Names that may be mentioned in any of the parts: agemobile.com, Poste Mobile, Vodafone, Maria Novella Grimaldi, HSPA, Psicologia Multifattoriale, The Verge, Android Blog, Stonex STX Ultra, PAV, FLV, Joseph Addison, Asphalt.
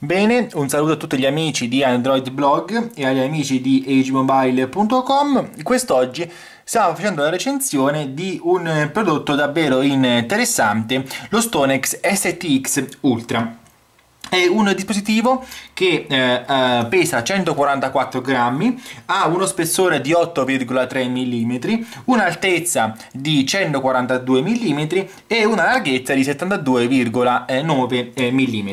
Bene, un saluto a tutti gli amici di Android Blog e agli amici di agemobile.com. Quest'oggi stiamo facendo la recensione di un prodotto davvero interessante, lo Stonex STX Ultra. È un dispositivo che pesa 144 grammi, ha uno spessore di 8,3 mm, un'altezza di 142 mm e una larghezza di 72,9 mm.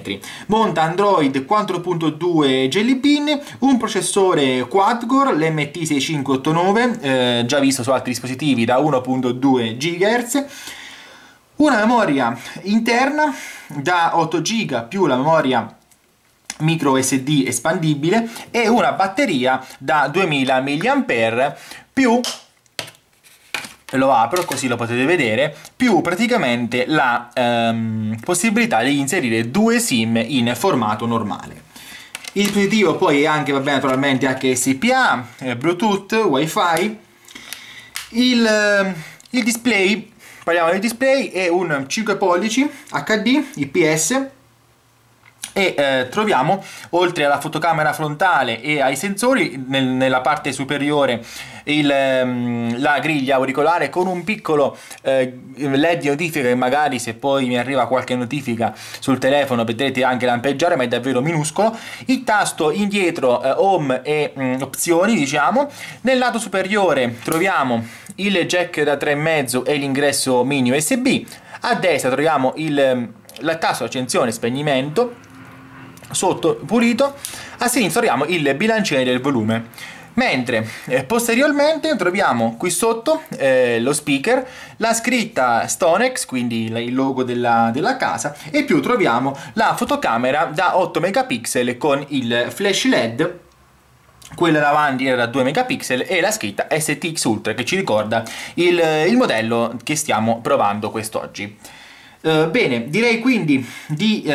Monta Android 4.2 Jelly Bean, un processore quad-core, l'MT6589, già visto su altri dispositivi, da 1.2 GHz. Una memoria interna da 8 GB più la memoria micro SD espandibile e una batteria da 2000 mAh più, lo apro così lo potete vedere, più praticamente la possibilità di inserire due SIM in formato normale. Il dispositivo poi è anche, va bene, naturalmente HSPA, Bluetooth, Wi-Fi. Il display, parliamo del display, è un 5 pollici HD IPS e troviamo, oltre alla fotocamera frontale e ai sensori, nella parte superiore la griglia auricolare con un piccolo LED di notifica, che magari se poi mi arriva qualche notifica sul telefono vedrete anche lampeggiare, ma è davvero minuscolo. Il tasto indietro, home e opzioni, diciamo. Nel lato superiore troviamo il jack da 3,5 e l'ingresso mini USB. A destra troviamo il tasto accensione e spegnimento, sotto pulito. A sinistra troviamo il bilanciere del volume. Mentre posteriormente troviamo qui sotto lo speaker, la scritta Stonex, quindi il logo della casa, e più troviamo la fotocamera da 8 megapixel con il flash LED. Quella davanti era da 2 megapixel e la scritta STX Ultra, che ci ricorda il modello che stiamo provando quest'oggi. Bene, direi quindi di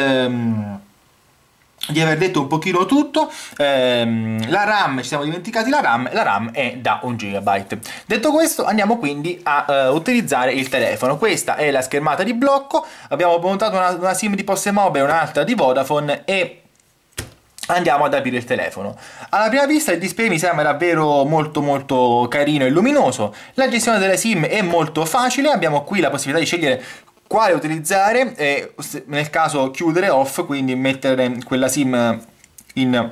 aver detto un pochino tutto. La RAM, ci siamo dimenticati la RAM è da 1 GB. Detto questo, andiamo quindi a utilizzare il telefono. Questa è la schermata di blocco. Abbiamo montato una SIM di Poste Mobile e un'altra di Vodafone e andiamo ad aprire il telefono. Alla prima vista il display mi sembra davvero molto carino e luminoso. La gestione delle SIM è molto facile, abbiamo qui la possibilità di scegliere quale utilizzare e, nel caso, chiudere off, quindi mettere quella SIM in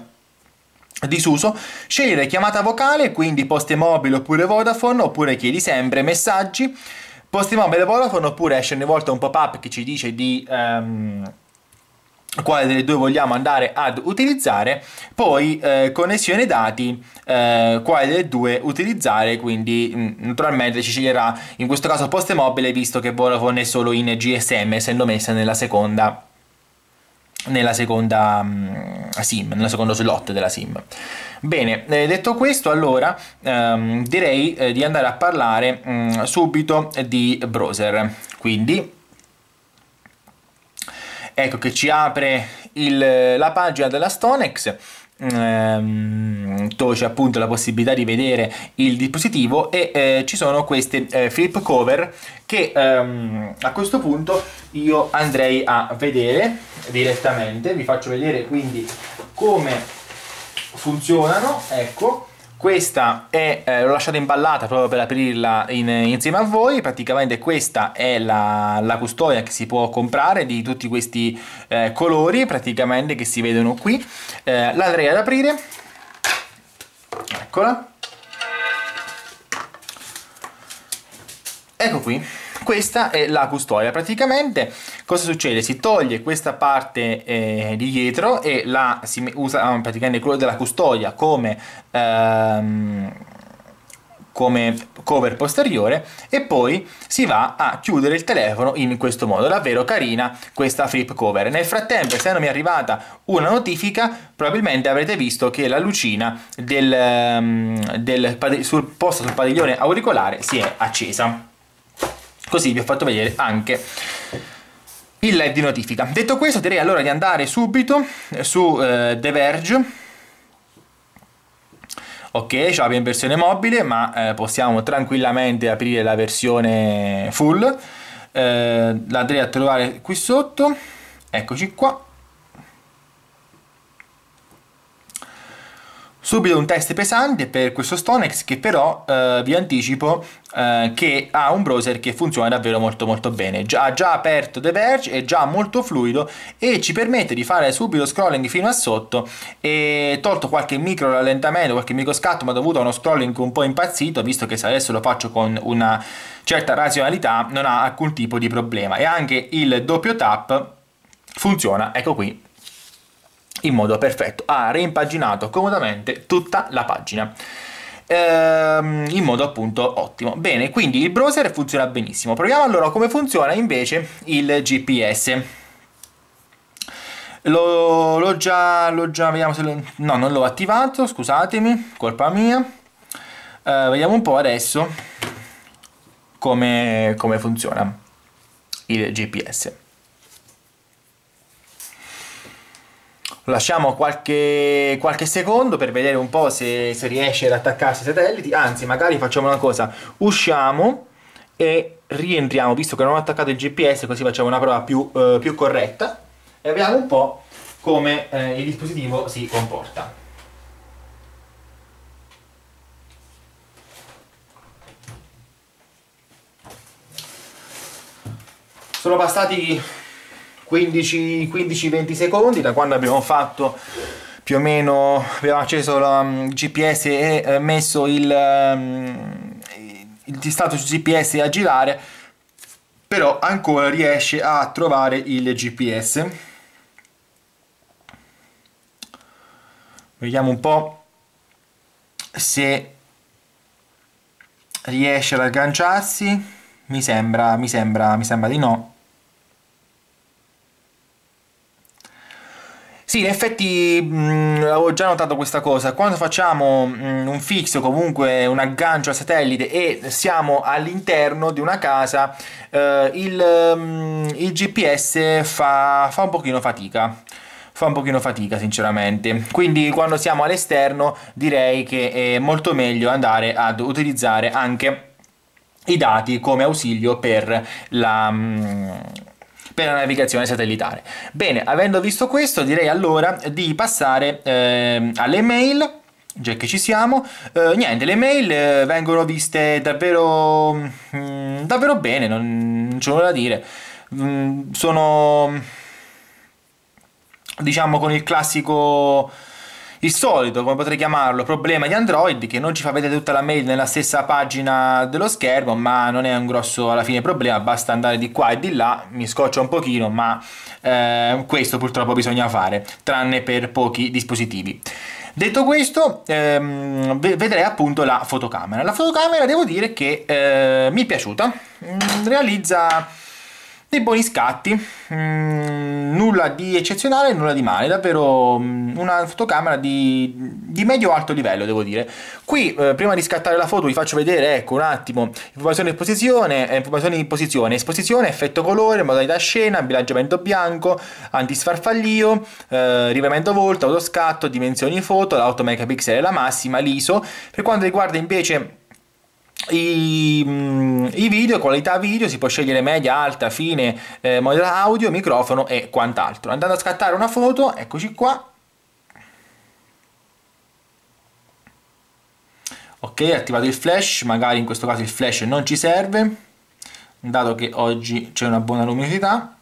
disuso, scegliere chiamata vocale, quindi Poste Mobile oppure Vodafone, oppure chiedi sempre, messaggi, Poste Mobile e Vodafone, oppure esce ogni volta un pop-up che ci dice di quale delle due vogliamo andare ad utilizzare, poi connessione dati, quale delle due utilizzare, quindi naturalmente ci sceglierà in questo caso Poste Mobile, visto che Vodafone è solo in GSM, essendo messa nella seconda slot della SIM. Bene, detto questo, allora direi di andare a parlare subito di browser. Quindi ecco che ci apre la pagina della Stonex, dove c'è appunto la possibilità di vedere il dispositivo e ci sono queste flip cover che a questo punto io andrei a vedere direttamente. Vi faccio vedere quindi come funzionano. Ecco, questa è, l'ho lasciata imballata proprio per aprirla insieme a voi. Praticamente questa è la custodia che si può comprare di tutti questi colori praticamente che si vedono qui. La andrei ad aprire, eccola, ecco qui. Questa è la custodia. Praticamente cosa succede? Si toglie questa parte di dietro e si usa praticamente il colore della custodia come cover posteriore e poi si va a chiudere il telefono in questo modo. Davvero carina questa flip cover. Nel frattempo, essendo mi è arrivata una notifica, probabilmente avrete visto che la lucina posta sul padiglione auricolare si è accesa. Così vi ho fatto vedere anche il LED di notifica. Detto questo, direi allora di andare subito su The Verge. Ok, ce l'abbiamo in versione mobile, ma possiamo tranquillamente aprire la versione full. La andrei a trovare qui sotto, eccoci qua. Subito un test pesante per questo Stonex, che però vi anticipo che ha un browser che funziona davvero molto bene. Ha già aperto The Verge, è già molto fluido e ci permette di fare subito scrolling fino a sotto, e tolto qualche micro rallentamento, qualche micro scatto, ma dovuto a uno scrolling un po' impazzito, visto che se adesso lo faccio con una certa razionalità non ha alcun tipo di problema. E anche il doppio tap funziona, ecco qui, in modo perfetto. Ha reimpaginato comodamente tutta la pagina in modo appunto ottimo. Bene, quindi il browser funziona benissimo. Proviamo allora come funziona invece il GPS. L'ho già vediamo se lo, no, non l'ho attivato, scusatemi, colpa mia. Vediamo un po' adesso come funziona il GPS. Lasciamo qualche secondo per vedere un po' se riesce ad attaccarsi ai satelliti. Anzi, magari facciamo una cosa, usciamo e rientriamo, visto che non ho attaccato il GPS, così facciamo una prova più corretta e vediamo un po' come il dispositivo si comporta. Sono passati 15-20 secondi da quando abbiamo fatto più o meno, abbiamo acceso il GPS e messo il status GPS a girare, però ancora riesce a trovare il GPS. Vediamo un po' se riesce ad agganciarsi. Mi sembra di no. Sì, in effetti avevo già notato questa cosa. Quando facciamo un fix o comunque un aggancio al satellite e siamo all'interno di una casa, il GPS fa un pochino fatica. Fa un pochino fatica sinceramente, quindi quando siamo all'esterno direi che è molto meglio andare ad utilizzare anche i dati come ausilio per la navigazione satellitare. Bene, avendo visto questo direi allora di passare alle mail, già che ci siamo. Niente, le mail vengono viste davvero bene, non c'è nulla da dire. Sono, diciamo, con il classico, il solito, come potrei chiamarlo, problema di Android, che non ci fa vedere tutta la mail nella stessa pagina dello schermo, ma non è un grosso alla fine problema, basta andare di qua e di là. Mi scoccia un pochino, ma questo purtroppo bisogna fare, tranne per pochi dispositivi. Detto questo, vedrei appunto la fotocamera. La fotocamera devo dire che mi è piaciuta, realizza dei buoni scatti, nulla di eccezionale, nulla di male, davvero una fotocamera di medio-alto livello devo dire. Qui prima di scattare la foto vi faccio vedere, ecco un attimo, informazioni di posizione, esposizione, effetto colore, modalità scena, bilanciamento bianco, antisfarfallio, rilevamento volto, autoscatto, dimensioni foto, l'8 megapixel è la massima, l'ISO. Per quanto riguarda invece i video, qualità video, si può scegliere media, alta, fine, modalità audio, microfono e quant'altro. Andando a scattare una foto, eccoci qua. Ok, attivato il flash, magari in questo caso il flash non ci serve, dato che oggi c'è una buona luminosità.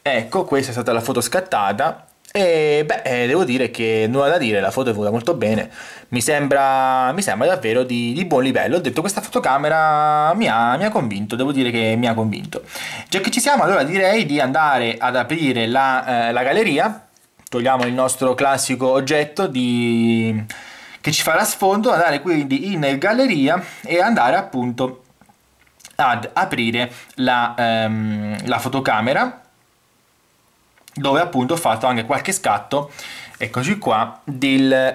Ecco, questa è stata la foto scattata. E beh, devo dire che nulla da dire, la foto è venuta molto bene, mi sembra davvero di buon livello. Ho detto, questa fotocamera mi ha convinto, devo dire che mi ha convinto. Già che ci siamo, allora direi di andare ad aprire la galleria. Togliamo il nostro classico oggetto che ci farà sfondo, andare quindi in galleria e andare appunto ad aprire la fotocamera, dove appunto ho fatto anche qualche scatto, eccoci qua, delle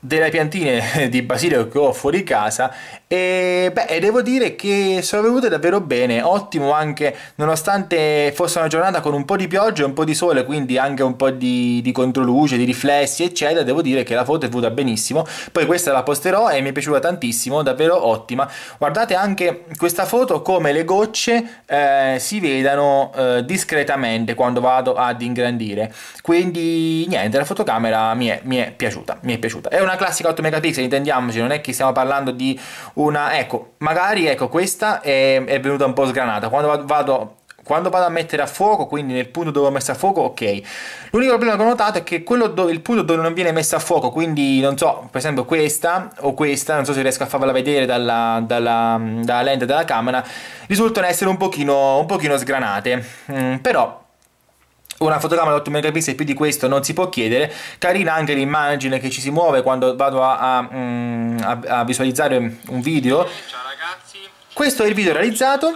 piantine di basilico che ho fuori casa E devo dire che sono venute davvero bene, ottimo anche nonostante fosse una giornata con un po' di pioggia e un po' di sole, quindi anche un po' di controluce, di riflessi eccetera. Devo dire che la foto è venuta benissimo, poi questa la posterò e mi è piaciuta tantissimo, davvero ottima. Guardate anche questa foto come le gocce si vedano discretamente quando vado ad ingrandire, quindi niente, la fotocamera mi è piaciuta, è una classica 8 megapixel, intendiamoci, non è che stiamo parlando di una, ecco, magari, ecco, questa è venuta un po' sgranata quando vado a mettere a fuoco, quindi nel punto dove ho messo a fuoco, ok. L'unico problema che ho notato è che quello dove, il punto dove non viene messa a fuoco, quindi non so, per esempio questa o questa, non so se riesco a farvela vedere dalla lente della camera, risultano essere un pochino sgranate, però una fotocamera 8 megapixel più di questo non si può chiedere. Carina anche l'immagine che ci si muove quando vado a visualizzare un video. Ciao ragazzi, questo è il video realizzato.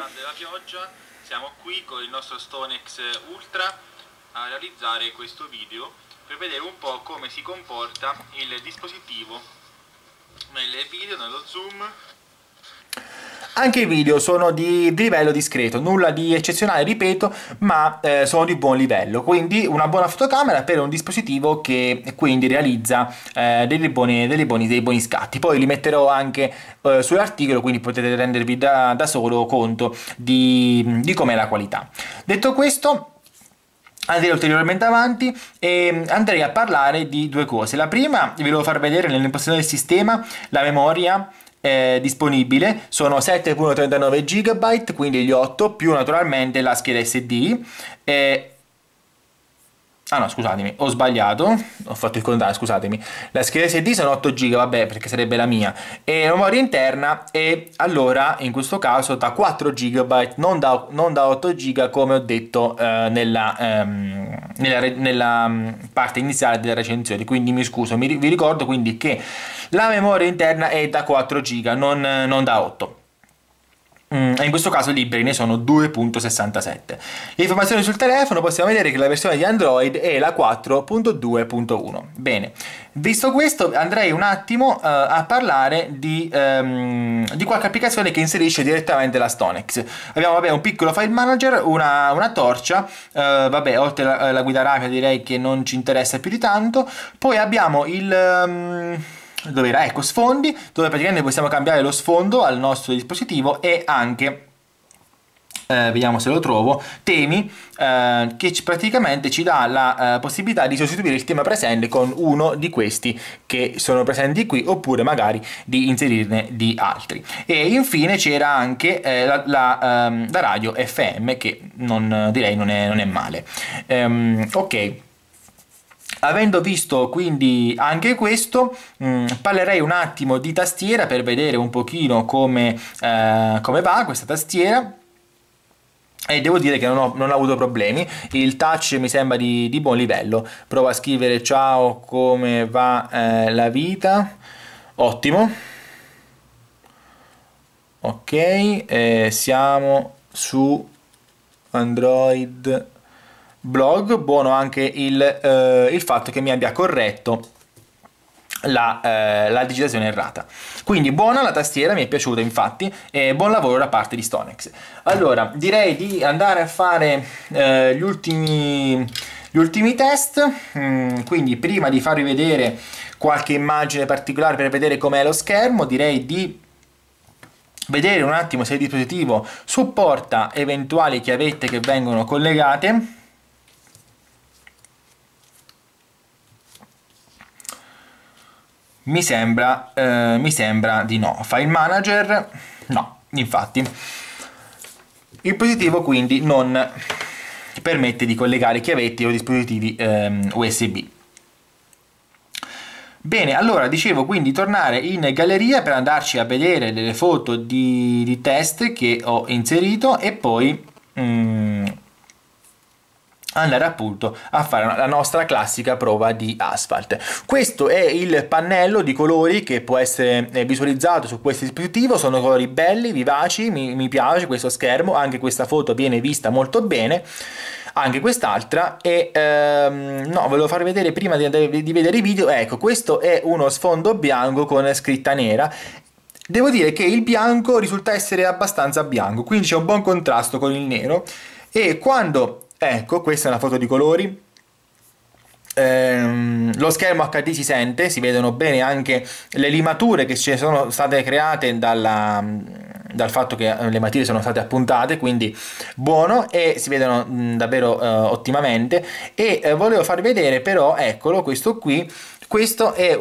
Siamo qui con il nostro Stonex Ultra a realizzare questo video per vedere un po' come si comporta il dispositivo nel video, nello zoom. Anche i video sono di livello discreto, nulla di eccezionale, ripeto, ma sono di buon livello, quindi una buona fotocamera per un dispositivo che quindi realizza dei buoni scatti. Poi li metterò anche sull'articolo, quindi potete rendervi da solo conto di com'è la qualità. Detto questo, andrei ulteriormente avanti e andrei a parlare di due cose. La prima, vi volevo far vedere nell'impostazione del sistema la memoria disponibile, sono 7.39 GB, quindi gli 8 più naturalmente la scheda SD. Ah no, scusatemi, ho sbagliato, ho fatto il contrario, scusatemi. La scheda SD sono 8 GB, vabbè, perché sarebbe la mia. E la memoria interna è allora in questo caso da 4 GB, non da 8 GB come ho detto nella parte iniziale della recensione. Quindi mi scuso, vi ricordo quindi che la memoria interna è da 4 GB, non da 8. In questo caso liberi ne sono 2.67. Le informazioni sul telefono, possiamo vedere che la versione di Android è la 4.2.1. Bene, visto questo andrei un attimo a parlare di qualche applicazione che inserisce direttamente la Stonex. Abbiamo, vabbè, un piccolo file manager, una torcia, vabbè, oltre la guida rapida direi che non ci interessa più di tanto. Poi abbiamo il... dove era? Ecco, sfondi, dove praticamente possiamo cambiare lo sfondo al nostro dispositivo e anche, vediamo se lo trovo, temi, che praticamente ci dà la possibilità di sostituire il tema presente con uno di questi che sono presenti qui, oppure magari di inserirne di altri. E infine c'era anche la radio FM, che direi non è male. Ok. Avendo visto quindi anche questo, parlerei un attimo di tastiera per vedere un pochino come va questa tastiera. E devo dire che non ho avuto problemi, il touch mi sembra di buon livello. Provo a scrivere ciao, come va la vita, ottimo. Ok, siamo su Android Blog, buono anche il fatto che mi abbia corretto la digitazione errata, quindi buona la tastiera, mi è piaciuta infatti, e buon lavoro da parte di Stonex. Allora direi di andare a fare gli ultimi test, quindi prima di farvi vedere qualche immagine particolare per vedere com'è lo schermo, direi di vedere un attimo se il dispositivo supporta eventuali chiavette che vengono collegate. Mi sembra di no. File manager no, infatti il dispositivo quindi non permette di collegare chiavetti o dispositivi USB. Bene, allora dicevo quindi tornare in galleria per andarci a vedere delle foto di test che ho inserito e poi andare appunto a fare la nostra classica prova di Asphalt. Questo è il pannello di colori che può essere visualizzato su questo dispositivo, sono colori belli, vivaci, mi piace questo schermo, anche questa foto viene vista molto bene, anche quest'altra. E no, volevo farvi vedere prima di vedere i video, ecco, questo è uno sfondo bianco con scritta nera Devo dire che il bianco risulta essere abbastanza bianco, quindi c'è un buon contrasto con il nero. E quando, ecco, questa è una foto di colori, lo schermo HD si sente, si vedono bene anche le limature che ci sono state create dal fatto che le matite sono state appuntate, quindi buono, e si vedono davvero ottimamente. E volevo far vedere però, eccolo, questo qui, questo è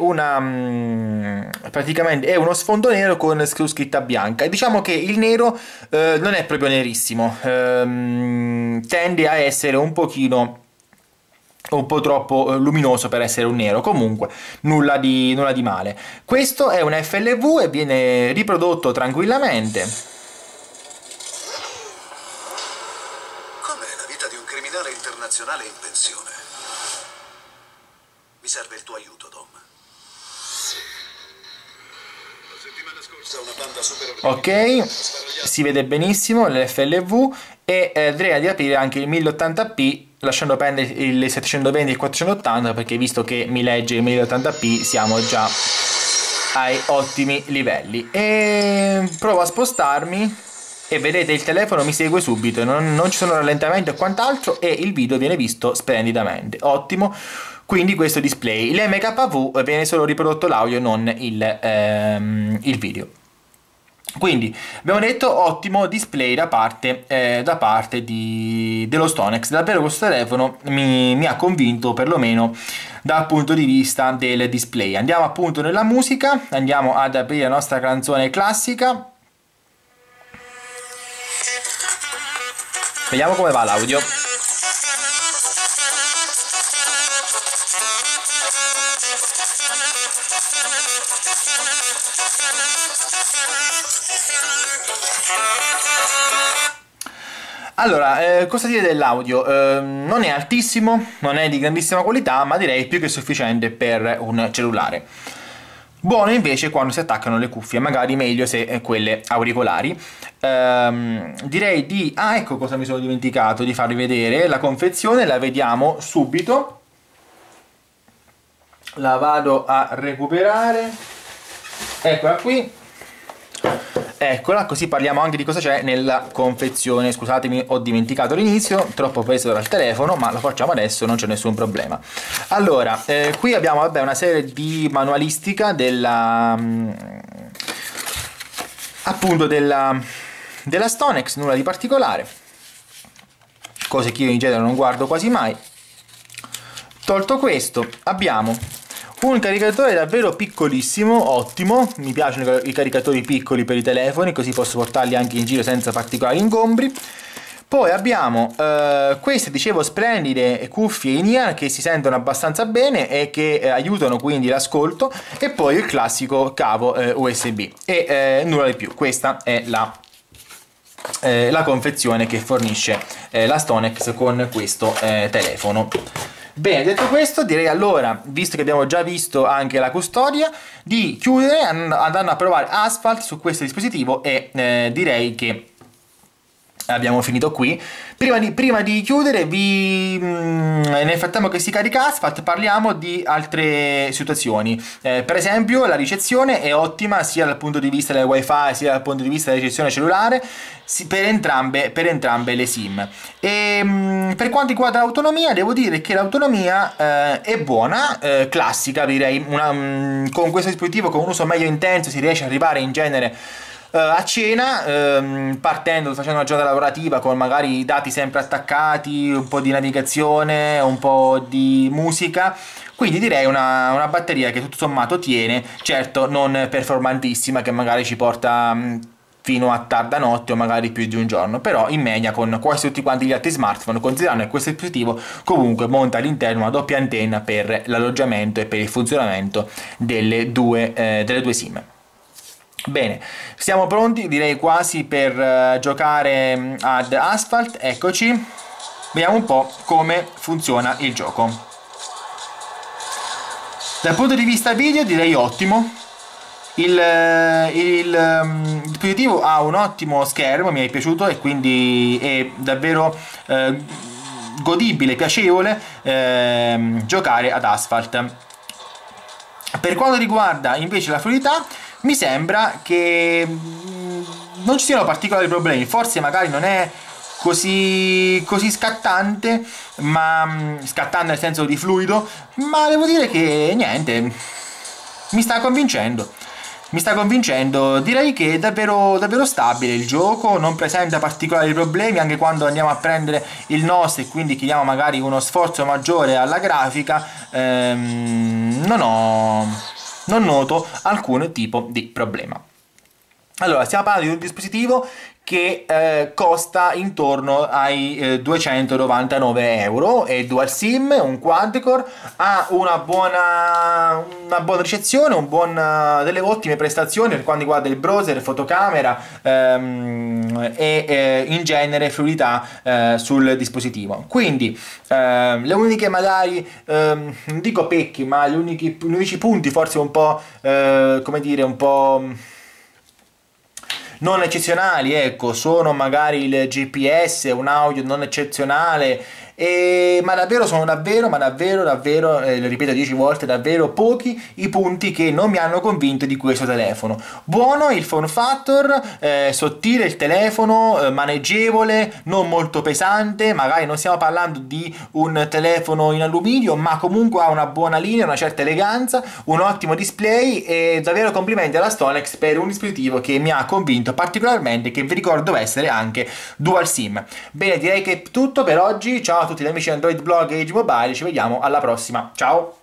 praticamente è uno sfondo nero con scritta bianca. Diciamo che il nero non è proprio nerissimo, tende a essere un po' troppo luminoso per essere un nero. Comunque nulla di male. Questo è un FLV e viene riprodotto tranquillamente. Com'è la vita di un criminale internazionale in pensione? Mi serve il tuo aiuto, Dom. La settimana scorsa una banda super. Ok, si vede benissimo l'FLV, e andrei ad aprire anche il 1080p, lasciando perdere il 720 e il 480, perché visto che mi legge il 1080p siamo già ai ottimi livelli. E provo a spostarmi e vedete il telefono mi segue subito, non ci sono rallentamenti o quant'altro, e il video viene visto splendidamente, ottimo. Quindi questo display, l'MKV, viene solo riprodotto l'audio, non il video. Quindi abbiamo detto ottimo display da parte dello Stonex. Davvero questo telefono mi ha convinto, perlomeno dal punto di vista del display. Andiamo appunto nella musica, andiamo ad aprire la nostra canzone classica. Vediamo come va l'audio. Allora, cosa dire dell'audio? Non è altissimo, non è di grandissima qualità, ma direi più che sufficiente per un cellulare. Buono invece quando si attaccano le cuffie, magari meglio se quelle auricolari. Direi di... Ah, ecco cosa mi sono dimenticato di farvi vedere. La confezione la vediamo subito. La vado a recuperare. Eccola qui. Eccola, così parliamo anche di cosa c'è nella confezione. Scusatemi, ho dimenticato all'inizio, troppo preso dal telefono, ma lo facciamo adesso, non c'è nessun problema. Allora, qui abbiamo una serie di manualistica della Stonex, nulla di particolare, cose che io in genere non guardo quasi mai. Tolto questo, abbiamo un caricatore davvero piccolissimo, ottimo. Mi piacciono i caricatori piccoli per i telefoni, così posso portarli anche in giro senza particolari ingombri. Poi abbiamo queste, dicevo, splendide cuffie in-ear che si sentono abbastanza bene e che aiutano quindi l'ascolto, e poi il classico cavo USB e nulla di più. Questa è la confezione che fornisce la Stonex con questo telefono. Bene, detto questo, direi allora, visto che abbiamo già visto anche la custodia, di chiudere andando a provare Asphalt su questo dispositivo, e direi che abbiamo finito qui. Prima di chiudere, nel frattempo che si carica Asphalt parliamo di altre situazioni. Per esempio la ricezione è ottima sia dal punto di vista del wifi sia dal punto di vista della ricezione cellulare, per entrambe le SIM. E per quanto riguarda l'autonomia, devo dire che l'autonomia è buona, classica direi. Con questo dispositivo, con un uso meglio intenso, si riesce ad arrivare in genere a cena, facendo una giornata lavorativa con magari i dati sempre attaccati, un po' di navigazione, un po' di musica. Quindi direi una batteria che tutto sommato tiene, certo non performantissima, che magari ci porta fino a tarda notte o magari più di un giorno, però in media con quasi tutti quanti gli altri smartphone, considerando che questo dispositivo comunque monta all'interno una doppia antenna per l'alloggiamento e per il funzionamento delle due SIM. Bene, siamo pronti direi quasi per giocare ad Asphalt. Eccoci, vediamo un po' come funziona il gioco. Dal punto di vista video direi ottimo. Il dispositivo ha un ottimo schermo, mi è piaciuto, e quindi è davvero godibile, piacevole giocare ad Asphalt. Per quanto riguarda invece la fluidità, mi sembra che non ci siano particolari problemi. Forse magari non è così scattante, ma scattante nel senso di fluido, ma devo dire che niente, mi sta convincendo, direi che è davvero stabile il gioco, non presenta particolari problemi anche quando andiamo a prendere il NOS e quindi chiediamo magari uno sforzo maggiore alla grafica. Non noto alcun tipo di problema. Allora, stiamo parlando di un dispositivo che costa intorno ai 299 euro, è dual sim, un quad-core, ha una buona ricezione, delle ottime prestazioni per quanto riguarda il browser, fotocamera e in genere fluidità sul dispositivo. Quindi le uniche magari non dico pecchi, ma gli unici punti forse un po' come dire, un po' non eccezionali, ecco, sono magari il GPS, un audio non eccezionale, ma davvero sono davvero, lo ripeto 10 volte, davvero pochi i punti che non mi hanno convinto di questo telefono. Buono il form factor, sottile il telefono, maneggevole, non molto pesante, magari non stiamo parlando di un telefono in alluminio, ma comunque ha una buona linea, una certa eleganza, un ottimo display, e davvero complimenti alla Stonex per un dispositivo che mi ha convinto particolarmente, che vi ricordo essere anche dual sim. Bene, direi che è tutto per oggi. Ciao a tutti gli amici Android Blog e Age Mobile, ci vediamo alla prossima, ciao!